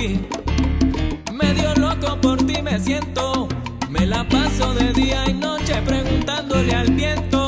ti, medio loco por ti me siento. Me la paso de día y noche preguntándole al viento.